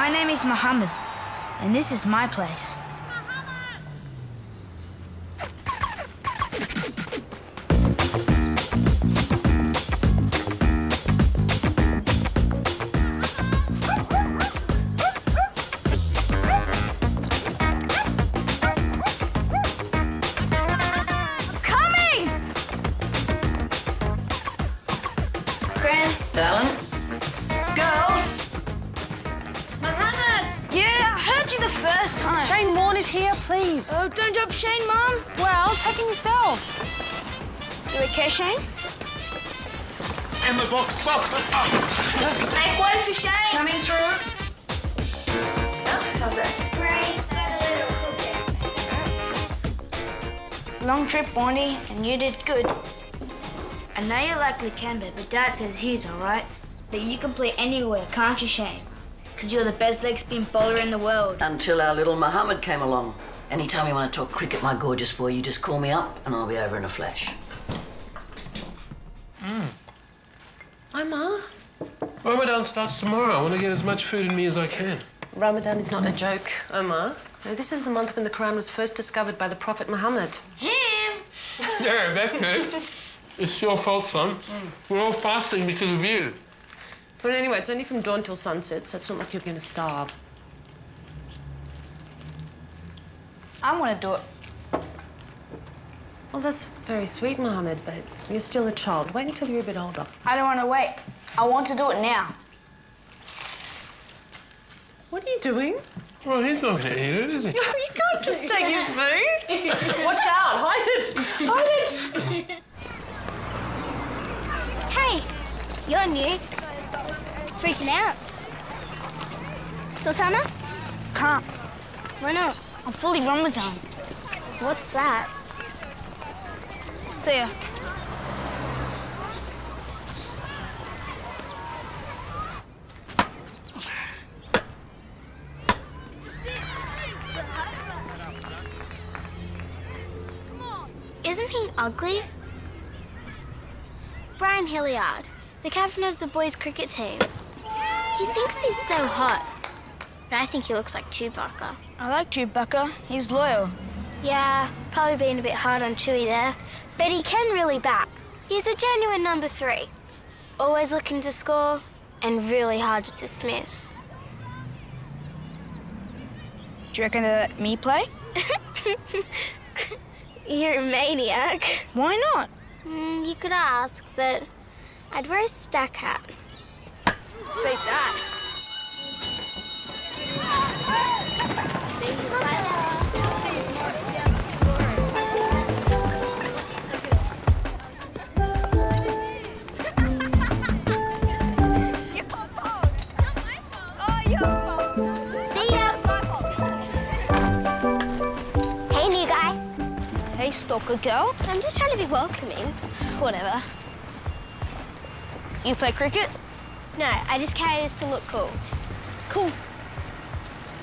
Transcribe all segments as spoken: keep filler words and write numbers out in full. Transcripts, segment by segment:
My name is Muhammad, and this is my place. Shane? Emma, box, box! Oh. Make way for Shane! Coming through! Oh, how's that? Long trip, Bonnie, and you did good. I know you're likely Kemba, but Dad says he's alright. That you can play anywhere, can't you, Shane? Because you're the best leg spin bowler in the world. Until our little Muhammad came along. Anytime you want to talk cricket, my gorgeous boy, you just call me up and I'll be over in a flash. Mm. Hi, Ma. Ramadan starts tomorrow. I want to get as much food in me as I can. Ramadan is not a joke, Omar. No, this is the month when the Quran was first discovered by the Prophet Muhammad. Him! Yeah, that's it. It's your fault, son. Mm. We're all fasting because of you. But anyway, it's only from dawn till sunset, so it's not like you're going to starve. I want to do it. Well, that's very sweet, Muhammad, but you're still a child. Wait until you're a bit older. I don't want to wait. I want to do it now. What are you doing? Well, he's not going to eat it, is he? You can't just take his food. Watch out. Hide it. Hide it. Hey, you're new. Freaking out. Sultana? Can't. Why not? I'm fully Ramadan. What's that? See ya. Isn't he ugly? Brian Hilliard, the captain of the boys' cricket team. He thinks he's so hot, but I think he looks like Chewbacca. I like Chewbacca. He's loyal. Yeah, probably being a bit hard on Chewie there. But he can really bat. He's a genuine number three. Always looking to score and really hard to dismiss. Do you reckon they let me play? You're a maniac. Why not? Mm, you could ask, but I'd wear a stack hat. Beat that. See you later. Stalker girl. I'm just trying to be welcoming. Whatever. You play cricket? No, I just carry this to look cool. Cool.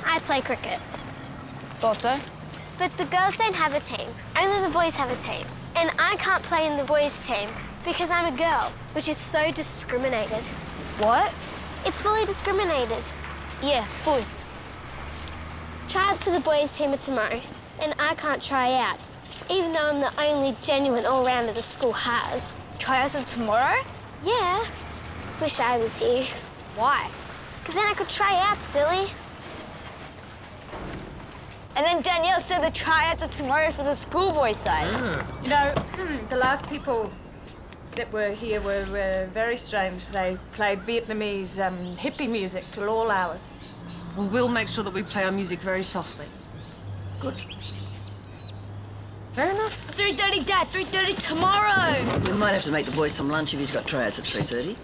I play cricket. Thought so. But the girls don't have a team. Only the boys have a team. And I can't play in the boys' team because I'm a girl, which is so discriminated. What? It's fully discriminated. Yeah, fully. Tryouts for the boys' team are tomorrow, and I can't try out. Even though I'm the only genuine all-rounder the school has. Tryouts of tomorrow? Yeah. Wish I was you. Why? Because then I could try out, silly. And then Danielle said the tryouts of tomorrow for the schoolboy side. Mm. You know, the last people that were here were, were very strange. They played Vietnamese um, hippie music till all hours. Well, we'll make sure that we play our music very softly. Good. Fair enough. three thirty, Dad. three thirty tomorrow. We might have to make the boys some lunch if he's got tryouts at three thirty.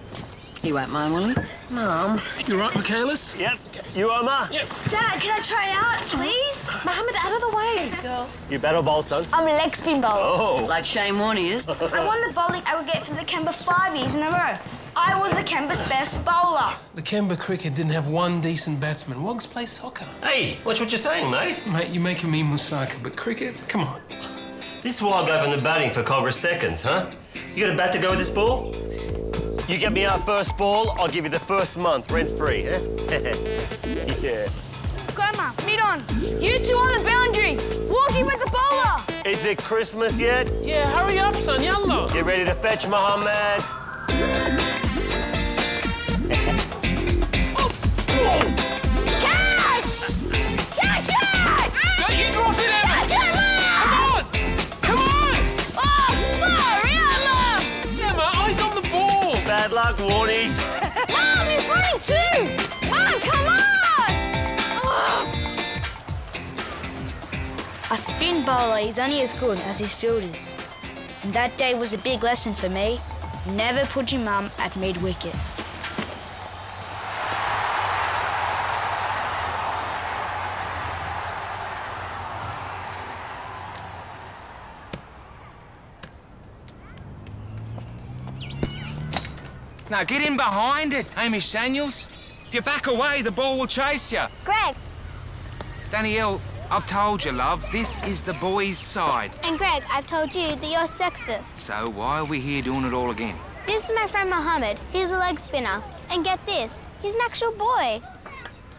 He won't mind, will he? No. You right, Michaelis? Yep. You, Omar? Yep. Dad, can I try out, please? Muhammad, out of the way. Girls. You better bowl, son. I'm a leg spin bowler. Oh. Like Shane Warne is. I won the bowling aggregate for the Kemba five years in a row. I was the Kemba's best bowler. The Kemba cricket didn't have one decent batsman. Wogs play soccer. Hey, watch what you're saying, mate. Mate, you're making me Musaka, but cricket? Come on. This Wog opened the batting for Cobra Seconds, huh? You got a bat to go with this ball? You get me our first ball, I'll give you the first month rent-free, eh? Yeah. Grandma, mid-on. You two on the boundary. Walking with the bowler. Is it Christmas yet? Yeah, hurry up, son. Yalla. Get ready to fetch, Muhammad. Oh. Oh. Catch! Catch it! Don't you drop it, Emma! Catch it, Mom! Come on! Come on! Oh, sorry, Emma! Emma, eyes on the ball! Bad luck, Warnie. Mom, he's running too! Mom, come on! Oh. A spin bowler is only as good as his fielders. And that day was a big lesson for me. Never put your mum at mid-wicket. Now get in behind it, Amish Daniels. If you back away, the ball will chase you. Greg. Danielle, I've told you, love, this is the boys' side. And Greg, I've told you that you're sexist. So why are we here doing it all again? This is my friend Muhammad. He's a leg spinner. And get this, he's an actual boy.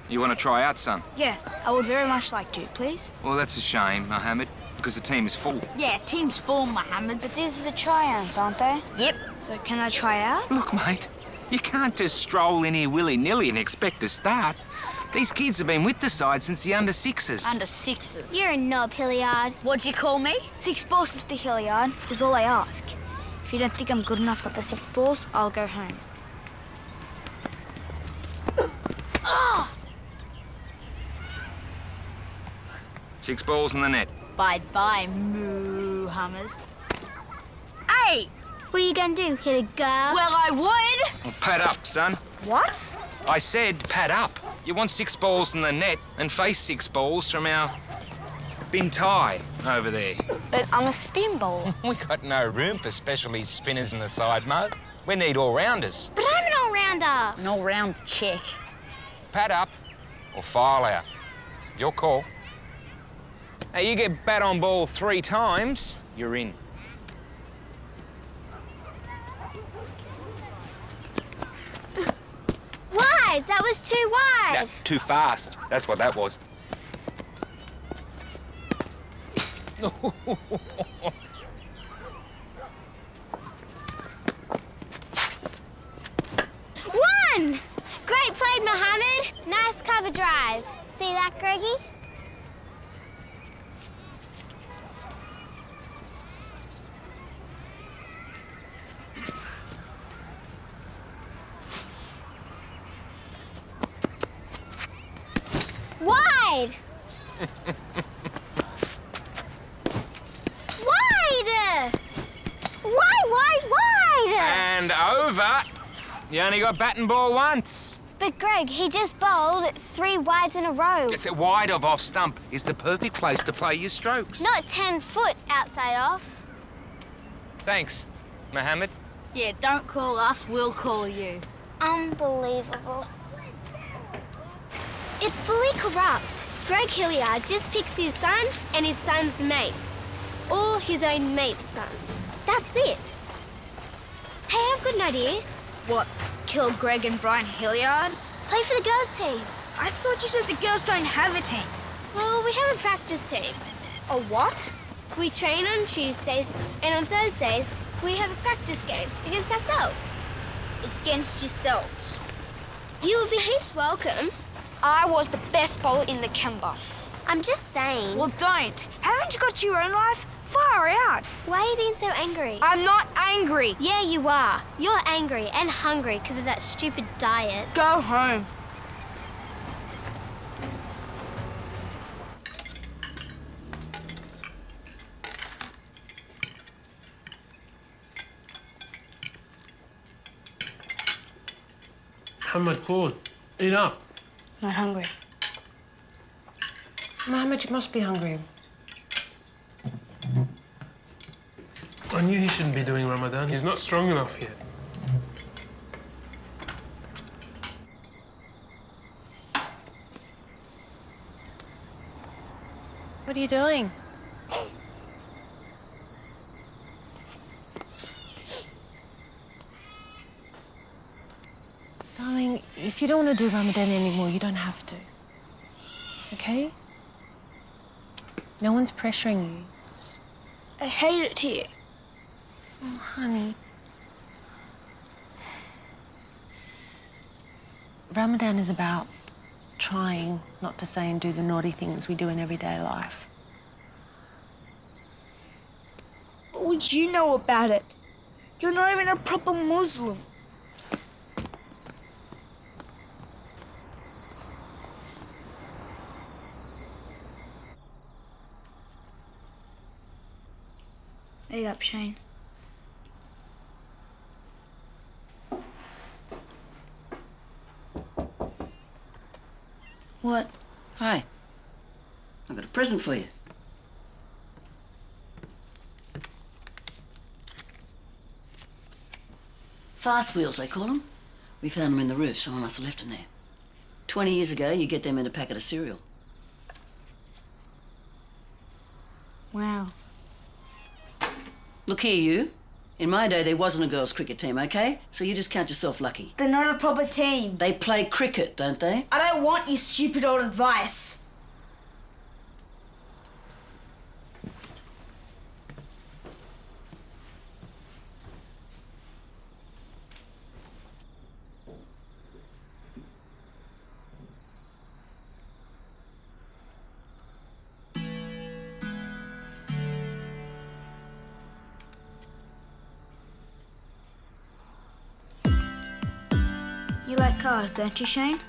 You want to try out, son? Yes, I would very much like to, please. Well, that's a shame, Muhammad, because the team is full. Yeah, team's full, Muhammad. But these are the tryouts, aren't they? Yep. So can I try out? Look, mate, you can't just stroll in here willy-nilly and expect to start. These kids have been with the side since the under-sixes. Under-sixes? You're a knob, Hilliard. What'd you call me? Six balls, Mister Hilliard, is all I ask. If you don't think I'm good enough with the six balls, I'll go home. Oh! Six balls in the net. Bye-bye, Muhammad. Hey! What are you going to do, hit a girl? Well, I would! Well, pad up, son. What? I said pad up. You want six balls in the net and face six balls from our Bintai over there. But I'm a spin ball. We got no room for specialty spinners in the side, Mo. We need all-rounders. But I'm an all-rounder. An all-round chick. Pad up or file out. Your call. Now, you get bat on ball three times, you're in. Why? That was too wide. That, too fast. That's what that was. One! Great played, Muhammad. Nice cover drive. See that, Greggy? Wide! Wide! Wide, wide, wide! And over. You only got bat and ball once. But Greg, he just bowled three wides in a row. It's a wide of off stump is the perfect place to play your strokes. Not ten foot outside off. Thanks, Muhammad. Yeah, don't call us, we'll call you. Unbelievable. It's fully corrupt. Greg Hilliard just picks his son and his son's mates. Or his own mate's sons. That's it. Hey, I've got an idea. What, kill Greg and Brian Hilliard? Play for the girls' team. I thought you said the girls don't have a team. Well, we have a practice team. A what? We train on Tuesdays, and on Thursdays, we have a practice game against ourselves. Against yourselves? You will be heaps welcome. I was the best bowler in the Kemba. I'm just saying. Well, don't. Haven't you got your own life? Far out. Why are you being so angry? I'm not angry. Yeah, you are. You're angry and hungry because of that stupid diet. Go home. Muhammad, Claude, eat up. Not hungry. Muhammad, you must be hungry. I knew he shouldn't be doing Ramadan. He's not strong enough yet. What are you doing? saying if you don't want to do Ramadan anymore, you don't have to. Okay? No one's pressuring you. I hate it here. Oh, honey. Ramadan is about trying not to say and do the naughty things we do in everyday life. What would you know about it? You're not even a proper Muslim. Are you up, Shane? What? Hi. I've got a present for you. Fast wheels, they call them. We found them in the roof. Someone must have left them there. Twenty years ago, you get them in a packet of cereal. Wow. Look here, you. In my day, there wasn't a girls' cricket team, OK? So you just count yourself lucky. They're not a proper team. They play cricket, don't they? I don't want your stupid old advice. You like cars, don't you, Shane?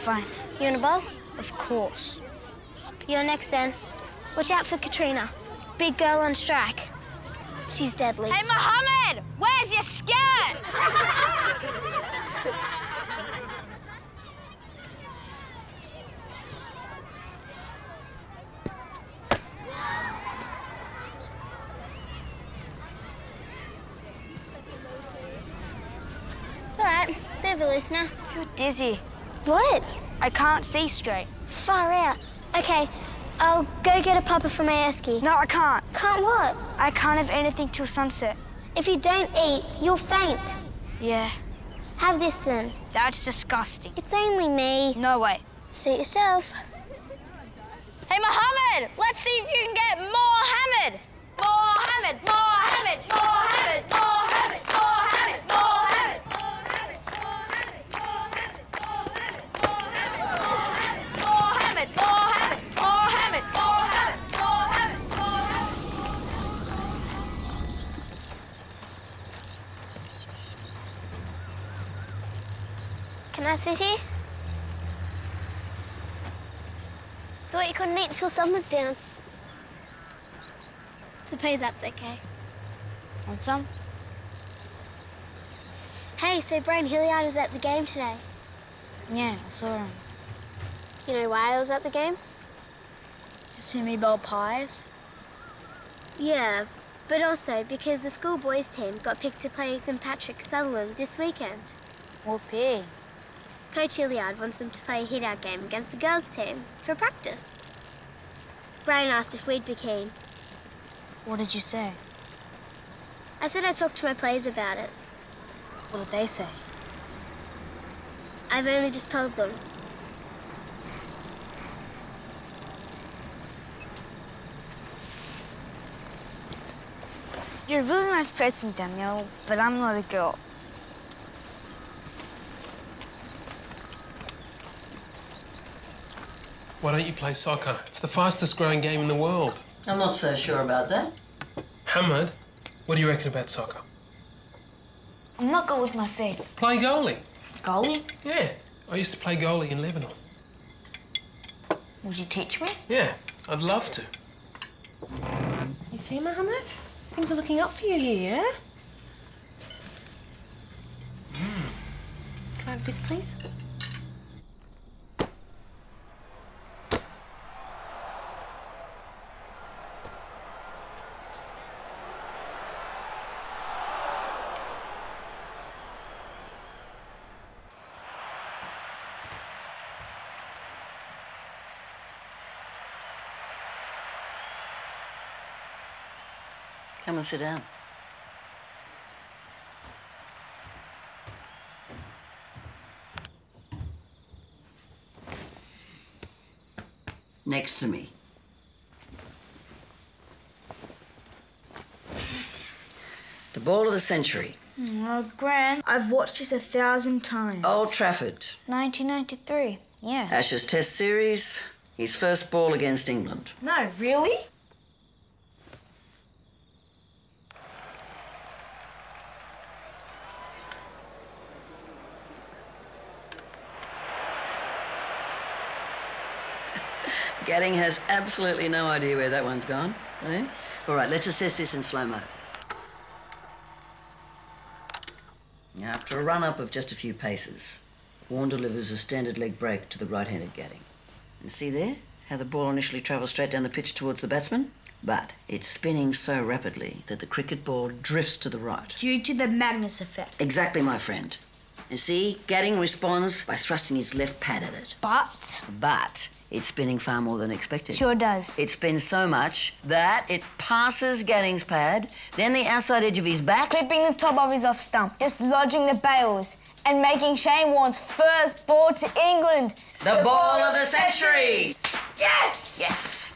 Fine. You want a bowl? Of course. You're next then. Watch out for Katrina. Big girl on strike. She's deadly. Hey, Muhammad! Where's your skirt? It's all right. Bit of a loosener. I feel dizzy. What? I can't see straight. Far out. Okay, I'll go get a papa from Ayeski. No, I can't. Can't what? I can't have anything till sunset. If you don't eat, you'll faint. Yeah. Have this then. That's disgusting. It's only me. No way. Suit yourself. Hey, Muhammad, let's see if you can get Mohammed. Mohammed, Mohammed, Mohammed, Mohammed, Mohammed, Mohammed. Can I sit here? Thought you couldn't eat till sun was down. Suppose that's okay. Want some? Hey, so Brian Hilliard was at the game today. Yeah, I saw him. You know why I was at the game? You see me bowl pies? Yeah, but also because the school boys team got picked to play St Patrick's Sutherland this weekend. Whoopee. Coach Hilliard wants them to play a hit-out game against the girls' team for practice. Brian asked if we'd be keen. What did you say? I said I talked to my players about it. What did they say? I've only just told them. You're a really nice person, Danielle, but I'm not a girl. Why don't you play soccer? It's the fastest growing game in the world. I'm not so sure about that. Hamad, what do you reckon about soccer? I'm not good with my feet. Play goalie. Goalie? Yeah. I used to play goalie in Lebanon. Would you teach me? Yeah, I'd love to. You see, Mohammed? Things are looking up for you here, yeah? Mm. Can I have this, please? Come and sit down. Next to me. The ball of the century. Oh, Gran, I've watched this a thousand times. Old Trafford. nineteen ninety-three, yeah. Ashes Test series, his first ball against England. No, really? Gatting has absolutely no idea where that one's gone. Eh? All right, let's assess this in slow-mo. After a run-up of just a few paces, Warren delivers a standard leg break to the right-handed Gatting. And see there how the ball initially travels straight down the pitch towards the batsman? But it's spinning so rapidly that the cricket ball drifts to the right. Due to the Magnus effect. Exactly, my friend. And see, Gatting responds by thrusting his left pad at it. But? But. It's spinning far more than expected. Sure does. It spins so much that it passes Gatting's pad, then the outside edge of his bat. Clipping the top of his off stump, dislodging the bails, and making Shane Warne's first ball to England. The, the ball, ball of the century! Yes! Yes!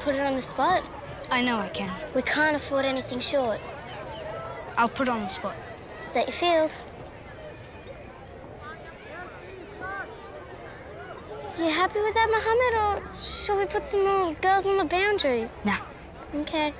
Put it on the spot? I know I can. We can't afford anything short. I'll put it on the spot. Set your field. You happy with that, Mohammed, or shall we put some more girls on the boundary? No. Okay.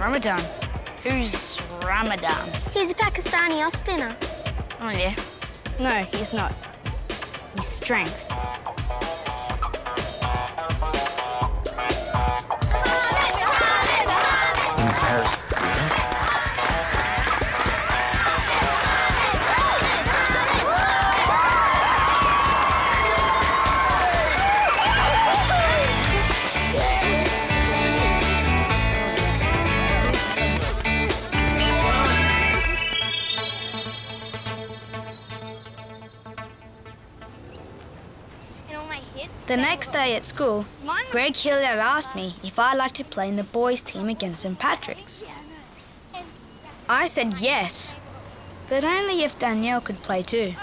Ramadan? Who's Ramadan? He's a Pakistani off spinner. Oh, yeah. No, he's not. He's strength. The next day at school, Greg Hilliard asked me if I'd like to play in the boys' team against St Patrick's. I said yes, but only if Danielle could play too.